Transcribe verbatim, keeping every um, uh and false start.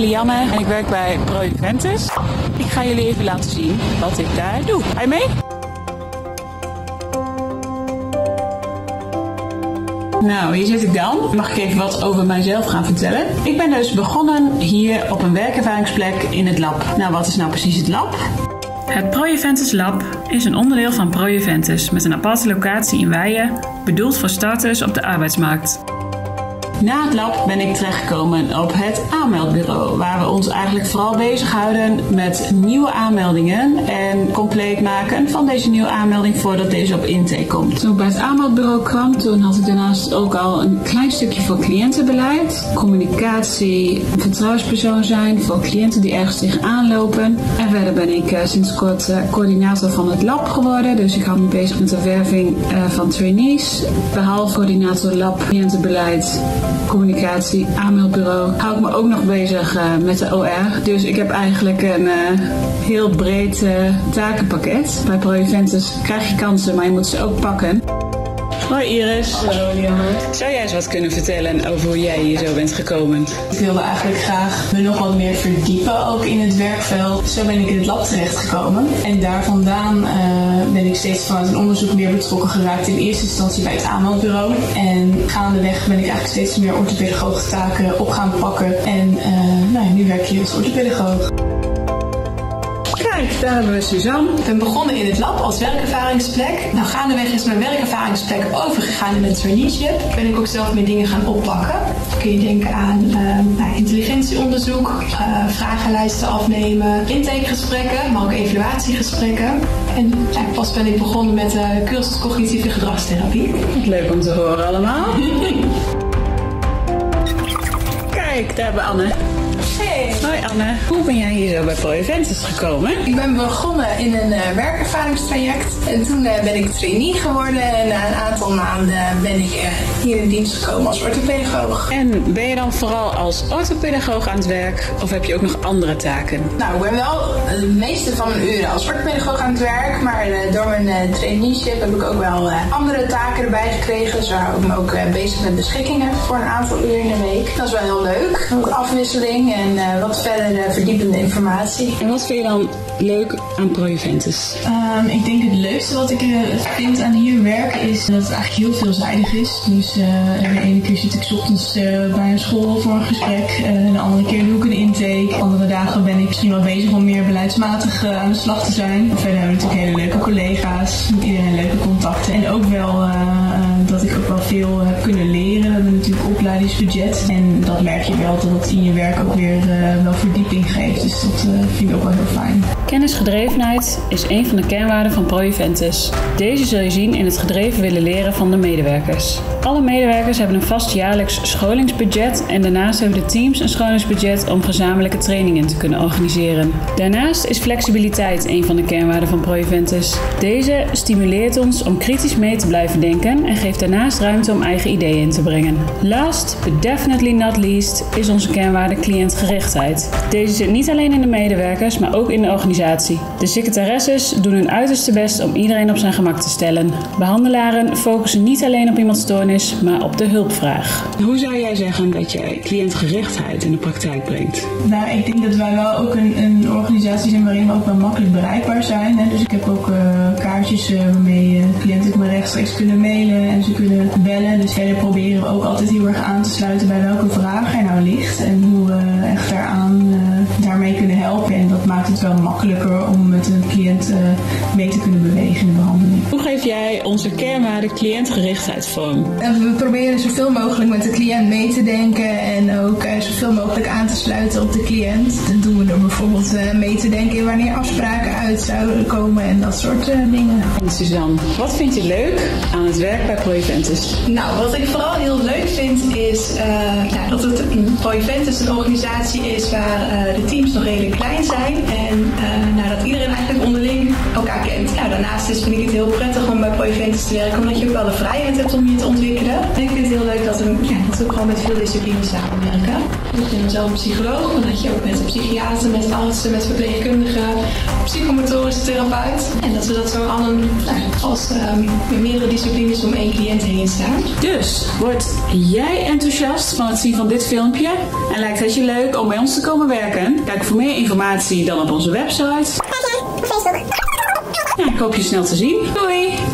ben Lianne en ik werk bij Pro Juventus. Ik ga jullie even laten zien wat ik daar doe. Ga je mee? Nou, hier zit ik dan. Mag ik even wat over mijzelf gaan vertellen? Ik ben dus begonnen hier op een werkervaringsplek in het lab. Nou, wat is nou precies het lab? Het Pro Juventus Lab is een onderdeel van Pro Juventus met een aparte locatie in Weijen, bedoeld voor starters op de arbeidsmarkt. Na het lab ben ik terechtgekomen op het aanmeldbureau, waar we ons eigenlijk vooral bezighouden met nieuwe aanmeldingen en compleet maken van deze nieuwe aanmelding voordat deze op intake komt. Toen ik bij het aanmeldbureau kwam, toen had ik daarnaast ook al een klein stukje voor cliëntenbeleid, communicatie, vertrouwenspersoon zijn voor cliënten die ergens tegenaan lopen. En verder ben ik sinds kort coördinator van het lab geworden, dus ik hou me bezig met de werving van trainees, behalve coördinator lab, cliëntenbeleid, communicatie, aanmeldbureau. Hou ik me ook nog bezig uh, met de O R. Dus ik heb eigenlijk een uh, heel breed uh, takenpakket. Bij Pro Juventus krijg je kansen, maar je moet ze ook pakken. Hoi Iris. Hallo Lianne. Zou jij eens wat kunnen vertellen over hoe jij hier zo bent gekomen? Ik wilde eigenlijk graag me nog wat meer verdiepen, ook in het werkveld. Zo ben ik in het lab terechtgekomen. En daar vandaan uh, ben ik steeds vanuit een onderzoek meer betrokken geraakt. In eerste instantie bij het aanmeldbureau. En gaandeweg ben ik eigenlijk steeds meer orthopedagogische taken op gaan pakken. En uh, nou, nu werk ik als orthopedagoog. Kijk, daar hebben we Suzanne. Ik ben begonnen in het lab als werkervaringsplek. Nou, gaandeweg is mijn werkervaringsplek overgegaan in het traineeship. Ben ik ook zelf meer dingen gaan oppakken. Dan kun je denken aan uh, intelligentieonderzoek, uh, vragenlijsten afnemen, intakegesprekken, maar ook evaluatiegesprekken. En ja, pas ben ik begonnen met de uh, cursus cognitieve gedragstherapie. Leuk om te horen allemaal. Kijk, daar hebben we Anne. Hey. Hoi Anne, hoe ben jij hier zo bij Pro Juventus gekomen? Ik ben begonnen in een uh, werkervaringstraject en toen uh, ben ik trainee geworden en na een aantal maanden ben ik uh, hier in dienst gekomen als orthopedagoog. En ben je dan vooral als orthopedagoog aan het werk of heb je ook nog andere taken? Nou, ik ben wel de meeste van mijn uren als orthopedagoog aan het werk, maar uh, door mijn uh, traineeship heb ik ook wel uh, andere taken erbij gekregen. Zo hou ik me ook uh, bezig met beschikkingen voor een aantal uur in de week. Dat is wel heel leuk. Ook afwisseling en En uh, wat verder uh, verdiepende informatie. En wat vind je dan leuk aan Pro Juventus? Um, ik denk het leukste wat ik uh, vind aan hier werken is dat het eigenlijk heel veelzijdig is. Dus uh, de ene keer zit ik 's ochtends uh, bij een school voor een gesprek. Uh, de andere keer doe ik een intake. Andere dagen ben ik misschien wel bezig om meer beleidsmatig uh, aan de slag te zijn. Verder hebben we natuurlijk hele leuke collega's. Iedereen leuke contacten. En ook wel uh, uh, dat ik ook wel veel heb kunnen leren. We hebben natuurlijk opleidingsbudget. En dat merk je wel dat het in je werk ook weer Uh, wel verdieping geeft. Dus dat uh, vind ik ook wel heel fijn. Kennisgedrevenheid is een van de kernwaarden van Pro Juventus. Deze zul je zien in het gedreven willen leren van de medewerkers. Alle medewerkers hebben een vast jaarlijks scholingsbudget en daarnaast hebben de teams een scholingsbudget om gezamenlijke trainingen te kunnen organiseren. Daarnaast is flexibiliteit een van de kernwaarden van Pro Juventus. Deze stimuleert ons om kritisch mee te blijven denken en geeft daarnaast ruimte om eigen ideeën in te brengen. Last, but definitely not least, is onze kernwaarde cliëntgerichtheid. Deze zit niet alleen in de medewerkers, maar ook in de organisatie. De secretaresses doen hun uiterste best om iedereen op zijn gemak te stellen. Behandelaren focussen niet alleen op iemands stoornis, maar op de hulpvraag. Hoe zou jij zeggen dat jij cliëntgerichtheid in de praktijk brengt? Nou, ik denk dat wij wel ook een, een organisatie zijn waarin we ook wel makkelijk bereikbaar zijn. Hè? Dus ik heb ook uh, kaartjes uh, waarmee uh, cliënten ook maar rechtstreeks kunnen mailen en ze kunnen bellen. Dus verder proberen we ook altijd heel erg aan te sluiten bij welke vraag er nou ligt en hoe we uh, echt daaraan uh, daarmee kunnen helpen. En dat maakt het wel makkelijker om met een cliënt uh, mee te kunnen bewegen in de behandeling. Hoe geef jij onze kernwaarde cliëntgerichtheid vorm? We proberen zoveel mogelijk met de cliënt mee te denken en ook uh, zoveel mogelijk aan te sluiten op de cliënt. Dat doen we door bijvoorbeeld uh, mee te denken in wanneer afspraken uit zouden komen en dat soort uh, dingen. En Suzanne, wat vind je leuk aan het werk bij Pro Juventus? Nou, wat ik vooral heel leuk vind is uh, ja, dat het Pro Juventus een organisatie is waar uh, de teams nog redelijk klein zijn en uh, nadat iedereen eigenlijk onderling elkaar kent. Nou, daarnaast is, vind ik het heel prettig om bij Pro Juventus te werken, omdat je ook wel de vrijheid hebt om je te ontwikkelen. En ik vind het heel leuk dat we, ja, dat we ook gewoon met veel discipline samenwerken. Ik ben zelf een psycholoog, omdat je ook met een psychiater, met artsen, met verpleegkundigen, psychomotorische therapeut. En dat we dat zo allen, nou, als um, met meerdere disciplines om één cliënt heen staan. Dus, word jij enthousiast van het zien van dit filmpje? En lijkt het je leuk om bij ons te komen werken? Kijk voor meer informatie dan op onze website. Ja, ik hoop je snel te zien. Doei!